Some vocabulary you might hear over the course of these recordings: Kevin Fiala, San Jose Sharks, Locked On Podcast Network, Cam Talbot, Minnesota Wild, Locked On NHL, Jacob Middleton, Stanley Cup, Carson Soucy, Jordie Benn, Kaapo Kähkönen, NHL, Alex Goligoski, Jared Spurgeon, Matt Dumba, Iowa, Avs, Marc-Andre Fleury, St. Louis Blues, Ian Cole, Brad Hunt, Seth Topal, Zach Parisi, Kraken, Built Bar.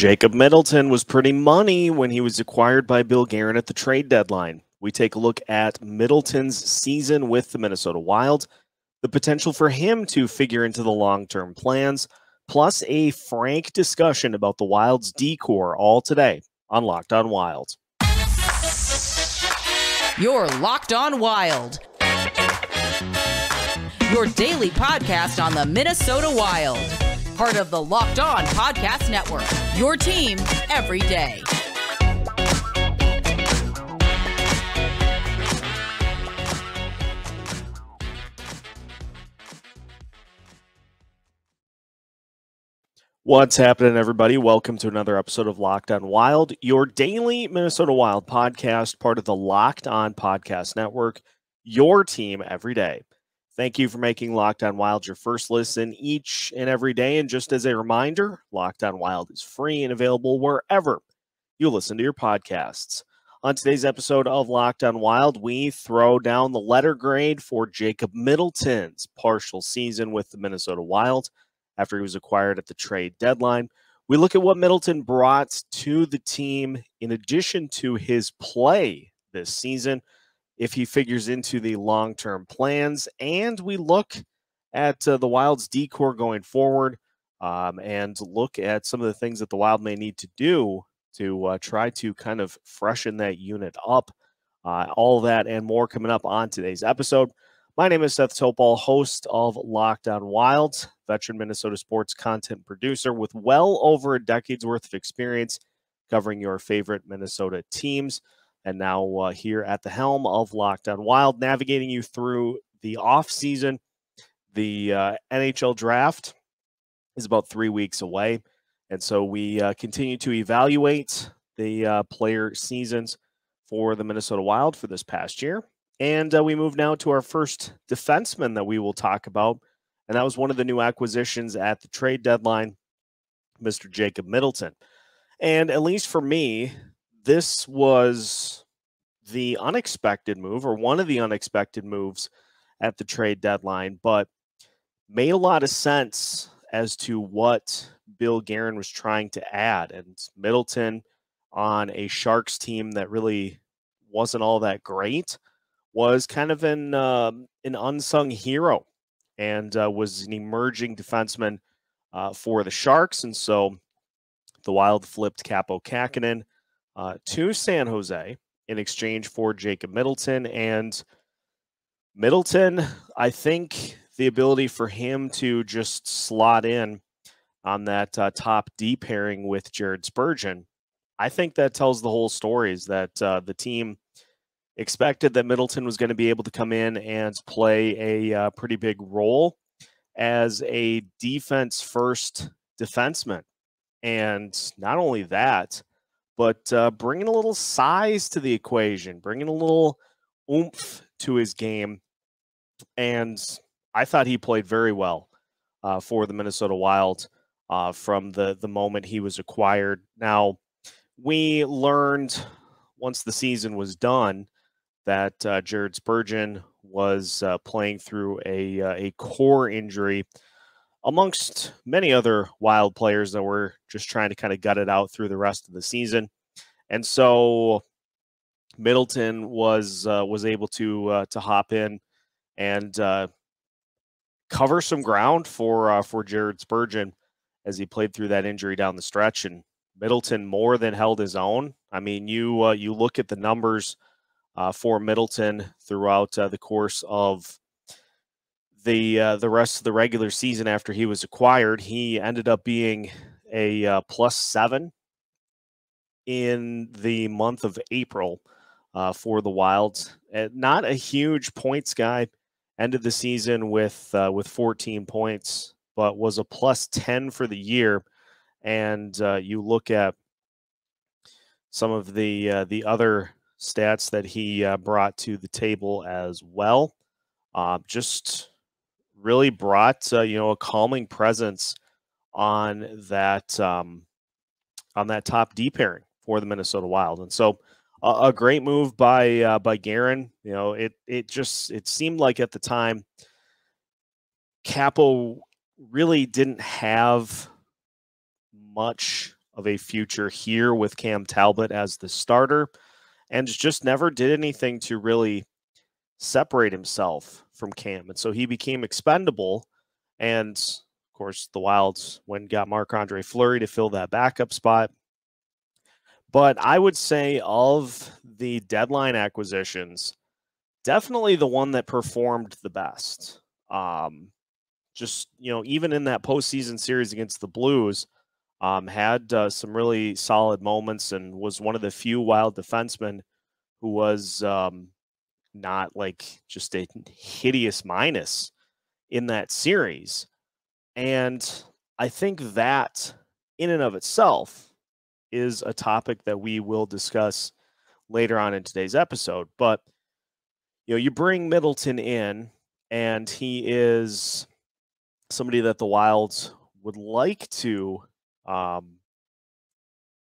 Jacob Middleton was pretty money when he was acquired by Bill Guerin at the trade deadline. We take a look at Middleton's season with the Minnesota Wild, the potential for him to figure into the long-term plans, plus a frank discussion about the Wild's decor, all today on Locked On Wild. You're Locked On Wild, your daily podcast on the Minnesota Wild. Part of the Locked On Podcast Network, your team every day. What's happening, everybody? Welcome to another episode of Locked On Wild, your daily Minnesota Wild podcast, part of the Locked On Podcast Network, your team every day. Thank you for making Locked On Wild your first listen each and every day. And just as a reminder, Locked On Wild is free and available wherever you listen to your podcasts. On today's episode of Locked On Wild, we throw down the letter grade for Jacob Middleton's partial season with the Minnesota Wild after he was acquired at the trade deadline. We look at what Middleton brought to the team in addition to his play this season, if he figures into the long-term plans, and we look at the Wild's decor going forward and look at some of the things that the Wild may need to do to try to kind of freshen that unit up. All that and more coming up on today's episode. My name is Seth Topal, host of Locked On Wild, veteran Minnesota sports content producer with well over a decade's worth of experience covering your favorite Minnesota teams. And now here at the helm of Locked On Wild, navigating you through the offseason. The NHL draft is about 3 weeks away, and so we continue to evaluate the player seasons for the Minnesota Wild for this past year. And we move now to our first defenseman that we will talk about, and that was one of the new acquisitions at the trade deadline, Mr. Jacob Middleton. And at least for me, this was the unexpected move, or one of the unexpected moves at the trade deadline, but made a lot of sense as to what Bill Guerin was trying to add. And Middleton on a Sharks team that really wasn't all that great was kind of an unsung hero and was an emerging defenseman for the Sharks. And so the Wild flipped Kaapo Kähkönen to San Jose in exchange for Jacob Middleton. And Middleton, I think the ability for him to just slot in on that top D pairing with Jared Spurgeon, I think that tells the whole story, is that the team expected that Middleton was going to be able to come in and play a pretty big role as a defense-first defenseman. And not only that, but bringing a little size to the equation, bringing a little oomph to his game. And I thought he played very well for the Minnesota Wild from the moment he was acquired. Now, we learned once the season was done that Jared Spurgeon was playing through a core injury, amongst many other Wild players that were just trying to kind of gut it out through the rest of the season. And so Middleton was able to hop in and cover some ground for Jared Spurgeon as he played through that injury down the stretch. And Middleton more than held his own. I mean, you look at the numbers for Middleton throughout the course of the rest of the regular season after he was acquired. He ended up being a +7 in the month of April for the Wilds. Not a huge points guy. Ended the season with 14 points, but was a +10 for the year. And you look at some of the other stats that he brought to the table as well. Just really brought a calming presence on that top D pairing for the Minnesota Wild. And so a great move by Guerin. You know, it seemed like at the time Kaapo really didn't have much of a future here with Cam Talbot as the starter, and just never did anything to really separate himself from Cam. And so he became expendable. And of course, the Wilds went and got Marc-Andre Fleury to fill that backup spot. But I would say of the deadline acquisitions, definitely the one that performed the best. Just, you know, even in that postseason series against the Blues, had some really solid moments and was one of the few Wild defensemen who was not like just a hideous minus in that series. And I think that in and of itself is a topic that we will discuss later on in today's episode. But, you know, you bring Middleton in, and he is somebody that the Wilds would like to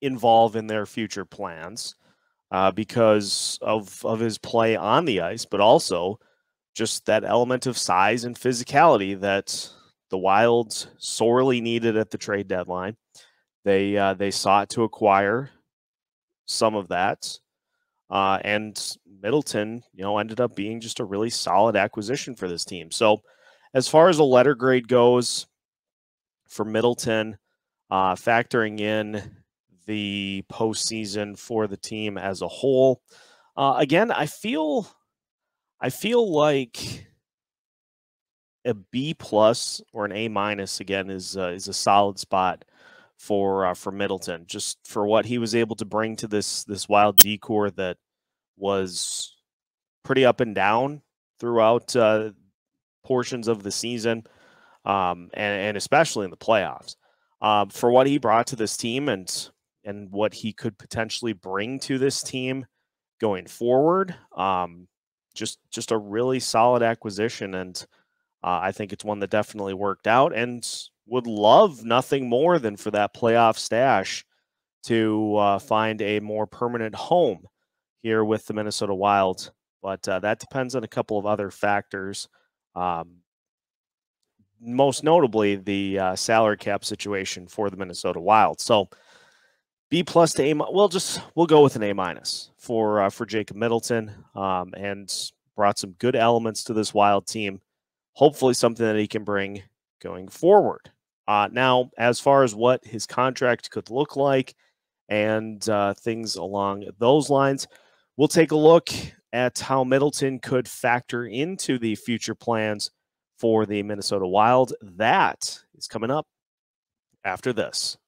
involve in their future plans because of his play on the ice, but also just that element of size and physicality that the Wilds sorely needed at the trade deadline. They sought to acquire some of that, and Middleton, you know, ended up being just a really solid acquisition for this team. So as far as a letter grade goes for Middleton, factoring in the postseason for the team as a whole, again, I feel like a B+ or an A- again is a solid spot for Middleton, just for what he was able to bring to this Wild D-core that was pretty up and down throughout portions of the season, and especially in the playoffs, for what he brought to this team and what he could potentially bring to this team going forward. Just a really solid acquisition, and I think it's one that definitely worked out, and would love nothing more than for that playoff stash to find a more permanent home here with the Minnesota Wild. But that depends on a couple of other factors. Most notably, the salary cap situation for the Minnesota Wild. So B+ to A-, we'll go with an A- for Jacob Middleton, and brought some good elements to this Wild team. Hopefully something that he can bring going forward. Now, as far as what his contract could look like and things along those lines, we'll take a look at how Middleton could factor into the future plans for the Minnesota Wild. That is coming up after this.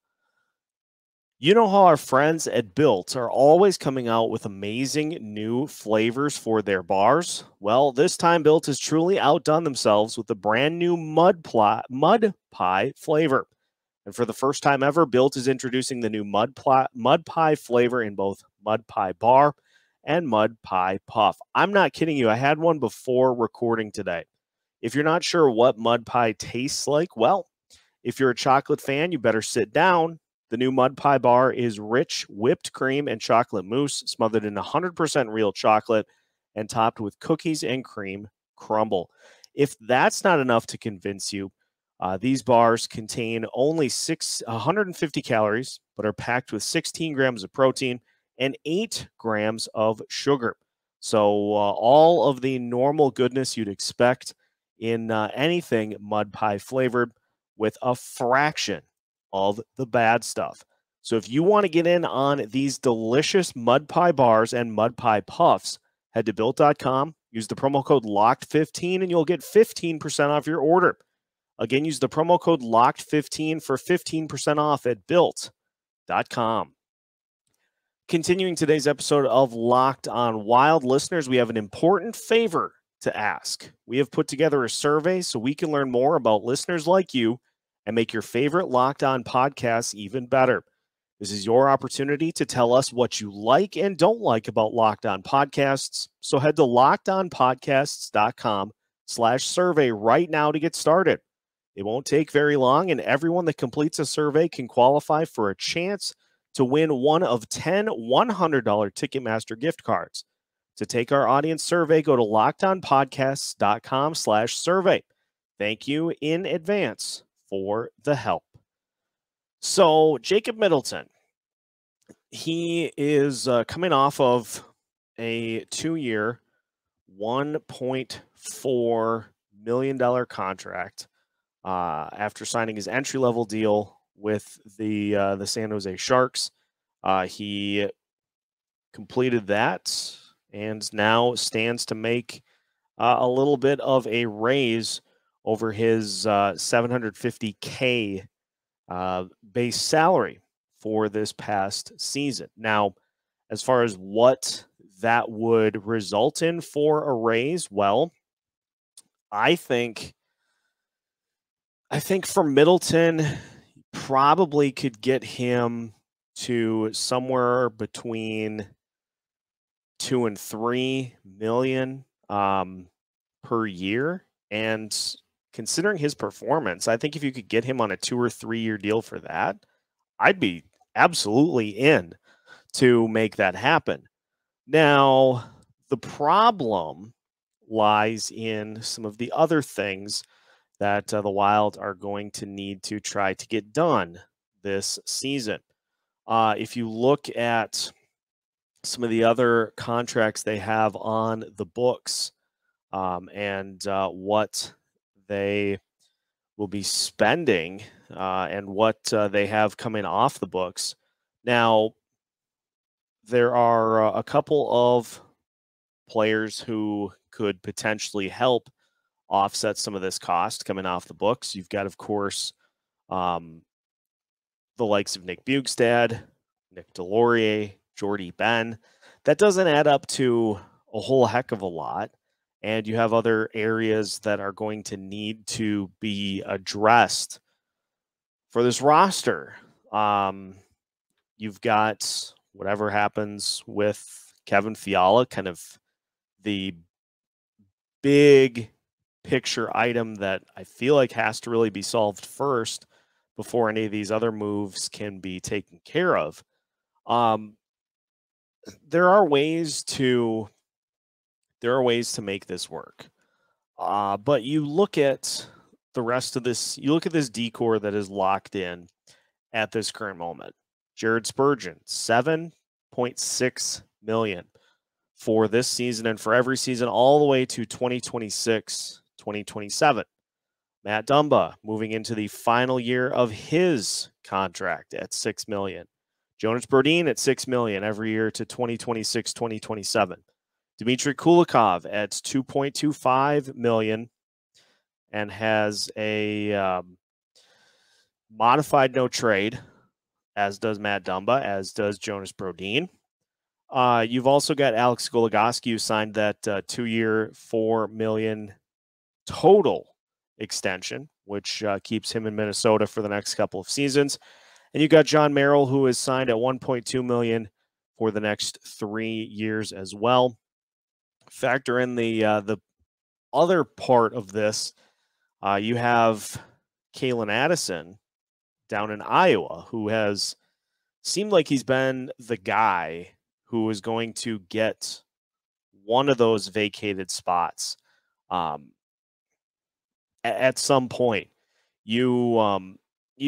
You know how our friends at Built are always coming out with amazing new flavors for their bars? Well, this time Built has truly outdone themselves with a brand new mud pie flavor. And for the first time ever, Built is introducing the new mud pie flavor in both mud pie bar and mud pie puff. I'm not kidding you. I had one before recording today. If you're not sure what mud pie tastes like, well, if you're a chocolate fan, you better sit down. The new Mud Pie Bar is rich whipped cream and chocolate mousse smothered in 100% real chocolate and topped with cookies and cream crumble. If that's not enough to convince you, these bars contain only 150 calories, but are packed with 16 grams of protein and 8 grams of sugar. So all of the normal goodness you'd expect in anything mud pie flavored, with a fraction of the bad stuff. So if you want to get in on these delicious mud pie bars and mud pie puffs, head to built.com, use the promo code LOCKED15, and you'll get 15% off your order. Again, use the promo code LOCKED15 for 15% off at built.com. Continuing today's episode of Locked On Wild, listeners, we have an important favor to ask. We have put together a survey so we can learn more about listeners like you and make your favorite Locked On podcasts even better. This is your opportunity to tell us what you like and don't like about Locked On Podcasts. So head to LockedOnPodcasts.com/survey right now to get started. It won't take very long, and everyone that completes a survey can qualify for a chance to win one of 10 $100 Ticketmaster gift cards. To take our audience survey, go to LockedOnPodcasts.com/survey. Thank you in advance for the help. So Jacob Middleton, He is coming off of a two-year, $1.4 million contract after signing his entry-level deal with the San Jose Sharks. He completed that and now stands to make a little bit of a raise over his $750K base salary for this past season. Now, as far as what that would result in for a raise, well, I think for Middleton, you probably could get him to somewhere between $2 and $3 million per year. And considering his performance, I think if you could get him on a 2 or 3 year deal for that, I'd be absolutely in to make that happen. Now, the problem lies in some of the other things that the Wild are going to need to try to get done this season. If you look at some of the other contracts they have on the books and what they will be spending and what they have coming off the books. Now, there are a couple of players who could potentially help offset some of this cost coming off the books. You've got, of course, the likes of Nick Bjugstad, Nick Deloria, Jordie Benn. That doesn't add up to a whole heck of a lot. And you have other areas that are going to need to be addressed for this roster. You've got whatever happens with Kevin Fiala, kind of the big picture item that I feel like has to really be solved first before any of these other moves can be taken care of. There are ways to make this work. But you look at the rest of this, you look at this decor that is locked in at this current moment. Jared Spurgeon, $7.6 million for this season and for every season all the way to 2026, 2027. Matt Dumba moving into the final year of his contract at $6 million. Jonas Brodin at $6 million every year to 2026, 2027. Dmitry Kulikov at $2.25 million and has a modified no trade, as does Matt Dumba, as does Jonas Brodin. You've also got Alex Goligoski, who signed that two-year, $4 million total extension, which keeps him in Minnesota for the next couple of seasons. And you've got John Merrill, who is signed at $1.2 million for the next 3 years as well. Factor in the other part of this, you have Calen Addison down in Iowa, who has seemed like he's been the guy who is going to get one of those vacated spots at some point. You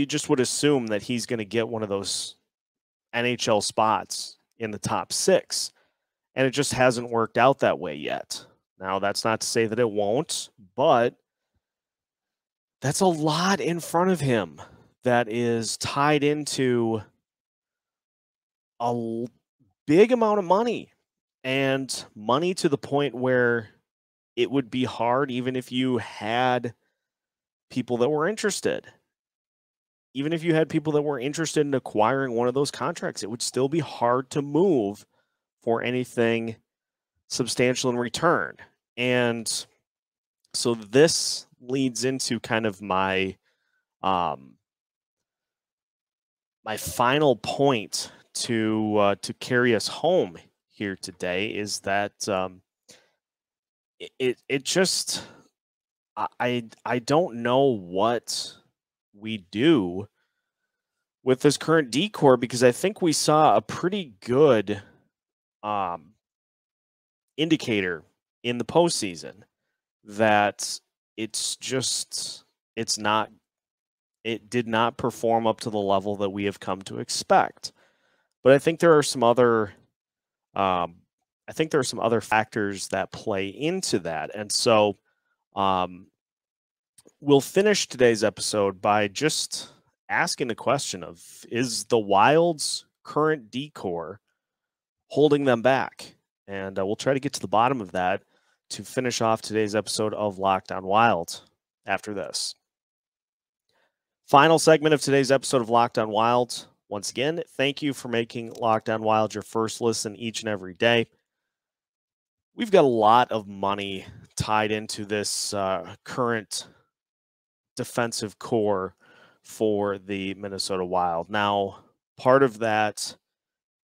just would assume that he's going to get one of those NHL spots in the top six. And it just hasn't worked out that way yet. Now, that's not to say that it won't, but that's a lot in front of him that is tied into a big amount of money, and money to the point where it would be hard even if you had people that were interested. Even if you had people that were interested in acquiring one of those contracts, it would still be hard to move for anything substantial in return. And so this leads into kind of my my final point to carry us home here today, is that it just, I don't know what we do with this current decor, because I think we saw a pretty good indicator in the postseason that it did not perform up to the level that we have come to expect. But I think there are some other factors that play into that. And so we'll finish today's episode by just asking the question of, is the Wild's current decor holding them back? And we'll try to get to the bottom of that to finish off today's episode of Locked On Wild after this. Final segment of today's episode of Locked On Wild. Once again, thank you for making Locked On Wild your first listen each and every day. We've got a lot of money tied into this current defensive core for the Minnesota Wild. Now, part of that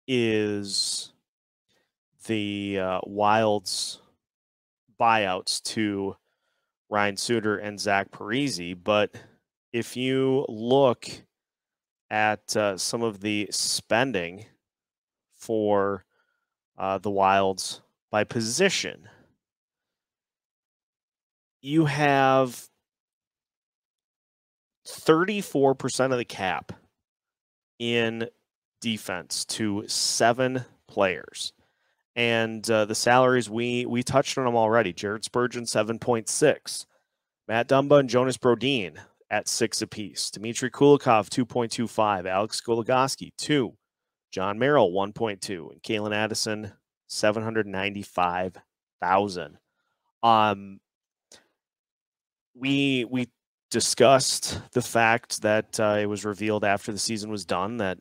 is the Wild's buyouts to Ryan Suter and Zach Parisi. But if you look at some of the spending for the Wilds by position, you have 34% of the cap in defense to 7 players. And the salaries, we touched on them already. Jared Spurgeon, 7.6. Matt Dumba and Jonas Brodin at 6 apiece. Dmitry Kulikov, 2.25. Alex Goligoski, 2. John Merrill, 1.2. And Calen Addison, 795,000. We discussed the fact that it was revealed after the season was done that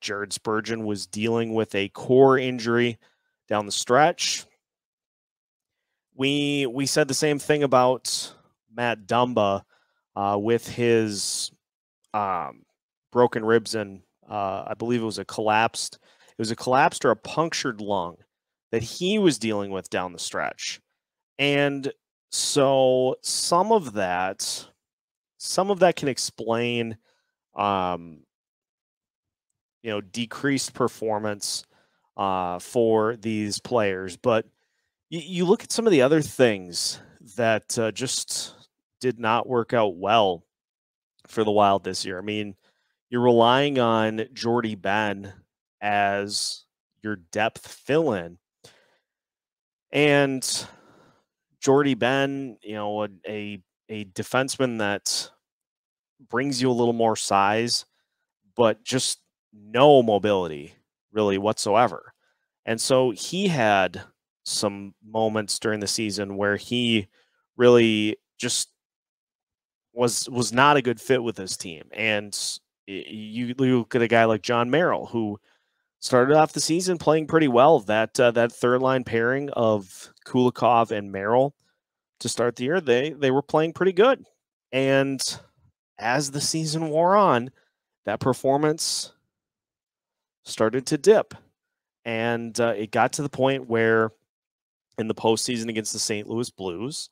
Jared Spurgeon was dealing with a core injury down the stretch. We said the same thing about Matt Dumba with his broken ribs and I believe it was a collapsed or a punctured lung that he was dealing with down the stretch. And so some of that can explain decreased performance for these players. But you look at some of the other things that just did not work out well for the Wild this year. I mean, you're relying on Jordie Benn as your depth fill-in. And Jordie Benn, a defenseman that brings you a little more size, but just no mobility really whatsoever. And so he had some moments during the season where he really just was not a good fit with his team. And you look at a guy like John Merrill, who started off the season playing pretty well. That third line pairing of Kulikov and Merrill to start the year, they were playing pretty good. And as the season wore on, that performance started to dip, and it got to the point where in the postseason against the St. Louis Blues,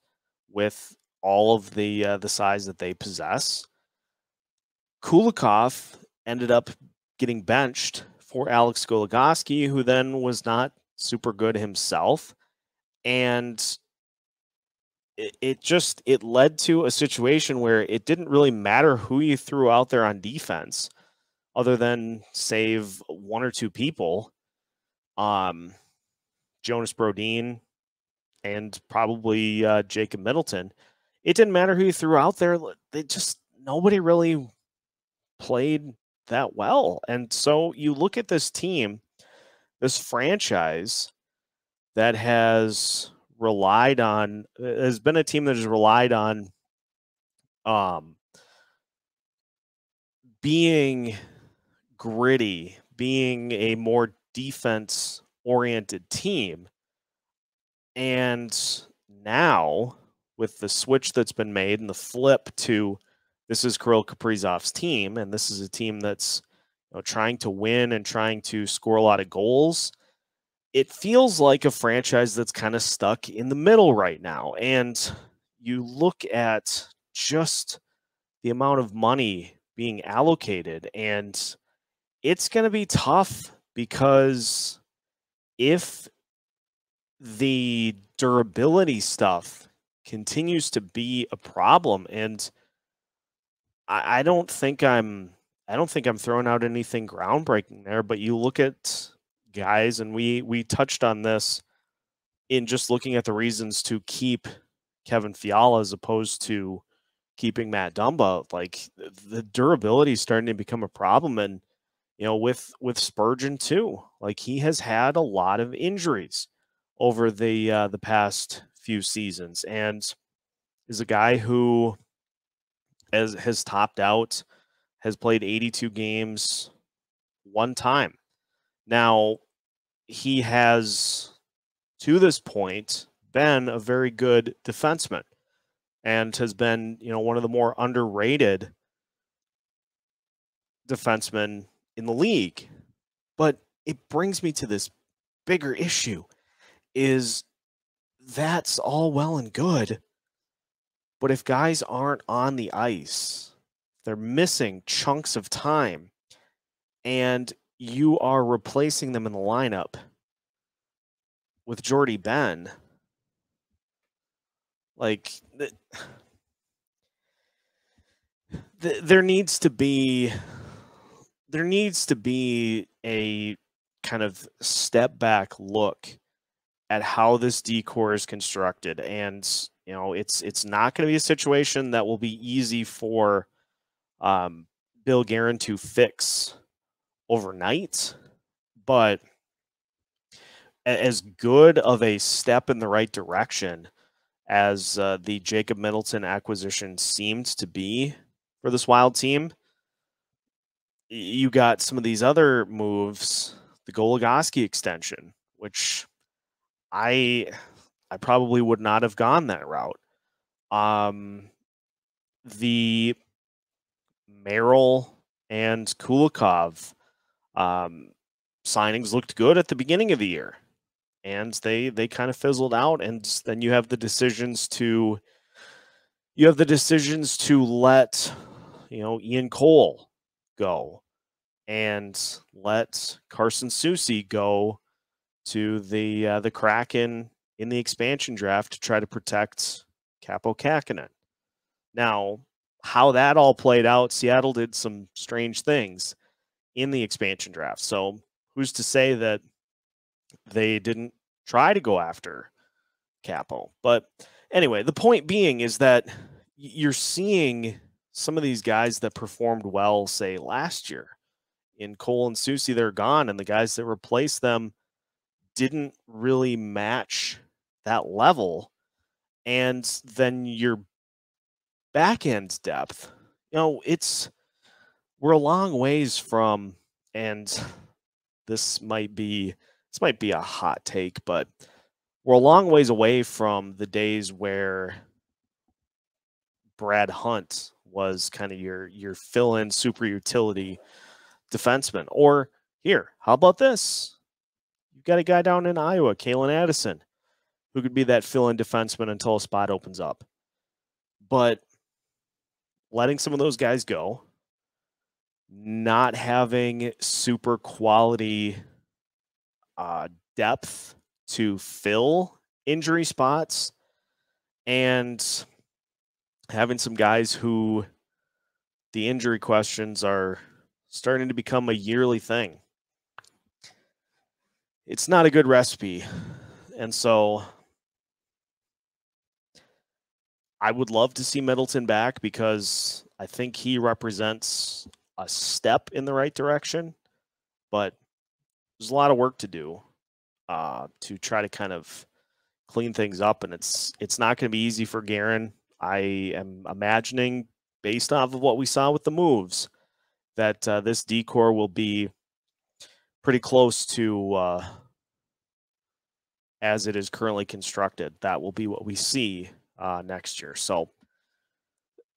with all of the size that they possess, Kulikov ended up getting benched for Alex Goligoski, who then was not super good himself, and it led to a situation where it didn't really matter who you threw out there on defense, other than save one or two people, Jonas Brodin and probably Jacob Middleton. It didn't matter who you threw out there. Nobody really played that well. And so you look at this team, this franchise that has been a team that has relied on being gritty, being a more defense-oriented team. And now, with the switch that's been made and the flip to this is Kirill Kaprizov's team, and this is a team that's trying to win and trying to score a lot of goals, it feels like a franchise that's kind of stuck in the middle right now. And you look at just the amount of money being allocated, and it's going to be tough, because if the durability stuff continues to be a problem, and I don't think I'm I don't think I'm throwing out anything groundbreaking there, but you look at guys, and we touched on this in just looking at the reasons to keep Kevin Fiala as opposed to keeping Matt Dumba. Like, the durability is starting to become a problem. And, you know, with Spurgeon too, like, he has had a lot of injuries over the past few seasons, and is a guy who has topped out, has played 82 games one time. Now, he has, to this point, been a very good defenseman and has been, you know, one of the more underrated defensemen in the league. But it brings me to this bigger issue, is that's all well and good, but if guys aren't on the ice, they're missing chunks of time, and you are replacing them in the lineup with Jordie Benn. Like, there needs to be a kind of step back look at how this decor is constructed. And, you know, it's not going to be a situation that will be easy for Bill Guerin to fix overnight, but as good of a step in the right direction as the Jacob Middleton acquisition seemed to be for this Wild team, you got some of these other moves, the Goligoski extension, which I probably would not have gone that route. The Merrill and Kulikov signings looked good at the beginning of the year, and they kind of fizzled out. And then you have the decisions to let, you know, Ian Cole go and let Carson Soucy go to the Kraken in the expansion draft to try to protect Kaapo Kähkönen. Now, how that all played out, Seattle did some strange things in the expansion draft. So who's to say that they didn't try to go after Kaapo? But anyway, the point being is that you're seeing some of these guys that performed well, say, last year in Cole and Soucy, they're gone. And the guys that replaced them didn't really match that level. And then your back end depth, you know, we're a long ways from, and this might be a hot take, but we're a long ways away from the days where Brad Hunt was kind of your fill-in super utility defenseman. Or here, how about this? You've got a guy down in Iowa, Calen Addison, who could be that fill-in defenseman until a spot opens up. But letting some of those guys go, not having super quality depth to fill injury spots, and having some guys who the injury questions are starting to become a yearly thing. It's not a good recipe. And so I would love to see Middleton back, because I think he represents a step in the right direction, but there's a lot of work to do to try to kind of clean things up. And it's not going to be easy for Guerin. I am imagining, based off of what we saw with the moves, that this decor will be pretty close to as it is currently constructed. That will be what we see next year. So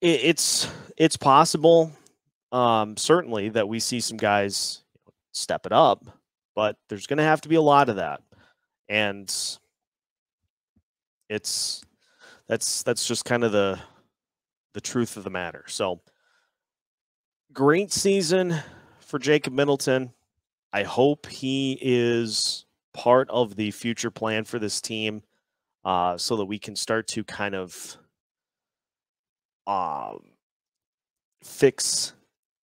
it's possible, certainly, that we see some guys step it up, but there's going to have to be a lot of that. And that's just kind of the truth of the matter. So, great season for Jacob Middleton. I hope he is part of the future plan for this team, so that we can start to kind of fix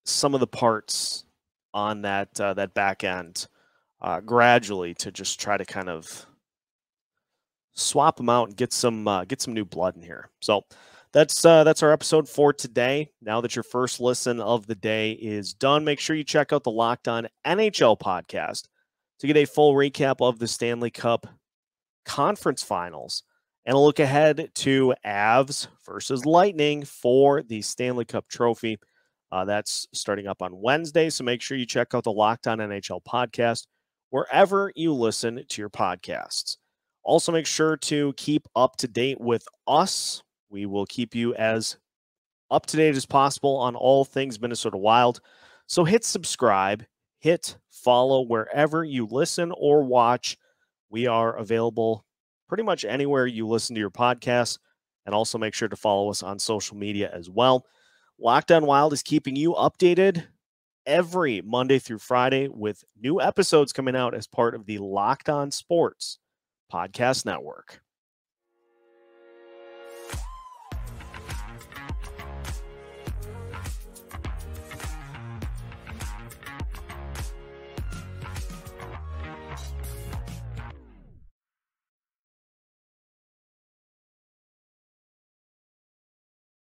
some of the parts on that that back end gradually to just try to kind of swap them out and get some new blood in here. So that's our episode for today. Now that your first listen of the day is done, make sure you check out the Locked On NHL podcast to get a full recap of the Stanley Cup Conference Finals and a look ahead to Avs versus Lightning for the Stanley Cup trophy. That's starting up on Wednesday, so make sure you check out the Locked On NHL podcast wherever you listen to your podcasts. Also, make sure to keep up to date with us. We will keep you as up to date as possible on all things Minnesota Wild. So hit subscribe, hit follow wherever you listen or watch. We are available pretty much anywhere you listen to your podcasts, and also make sure to follow us on social media as well. Locked On Wild is keeping you updated every Monday through Friday with new episodes coming out as part of the Locked On Sports Podcast Network.